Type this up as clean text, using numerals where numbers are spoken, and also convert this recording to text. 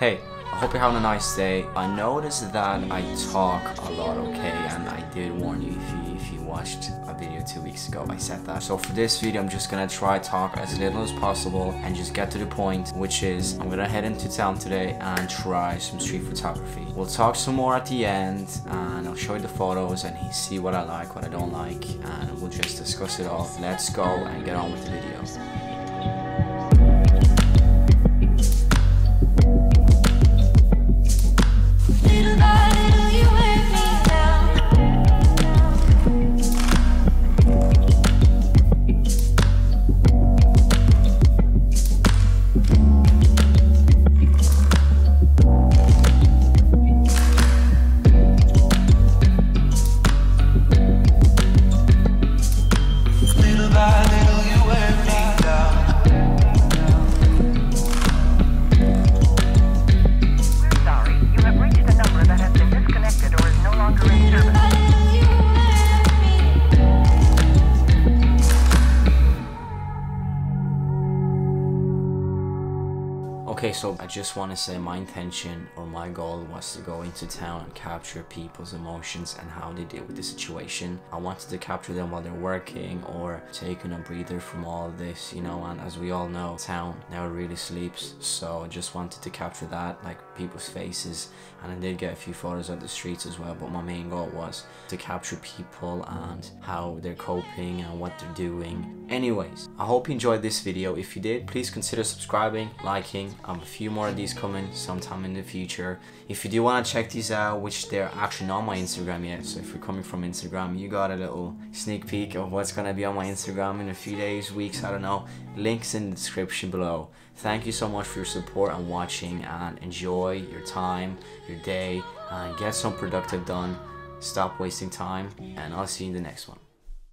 Hey, I hope you're having a nice day. I noticed that I talk a lot, okay? And I did warn you if you watched a video 2 weeks ago, I said that. So for this video, I'm just gonna try talk as little as possible and just get to the point, which is I'm gonna head into town today and try some street photography. We'll talk some more at the end and I'll show you the photos and see what I like, what I don't like, and we'll just discuss it all. Let's go and get on with the video. Okay, so I just want to say my intention or my goal was to go into town and capture people's emotions and how they deal with the situation. I wanted to capture them while they're working or taking a breather from all of this, you know, and as we all know, town never really sleeps. So I just wanted to capture that, like people's faces, and I did get a few photos of the streets as well, but my main goal was to capture people and how they're coping and what they're doing. Anyways, I hope you enjoyed this video. If you did, please consider subscribing, liking. I have a few more of these coming sometime in the future. If you do want to check these out, which they're actually not on my Instagram yet, so if you're coming from Instagram, you got a little sneak peek of what's going to be on my Instagram in a few days, weeks, I don't know. Links in the description below. Thank you so much for your support and watching, and enjoy your time, your day, and get some productive done. Stop wasting time, and I'll see you in the next one.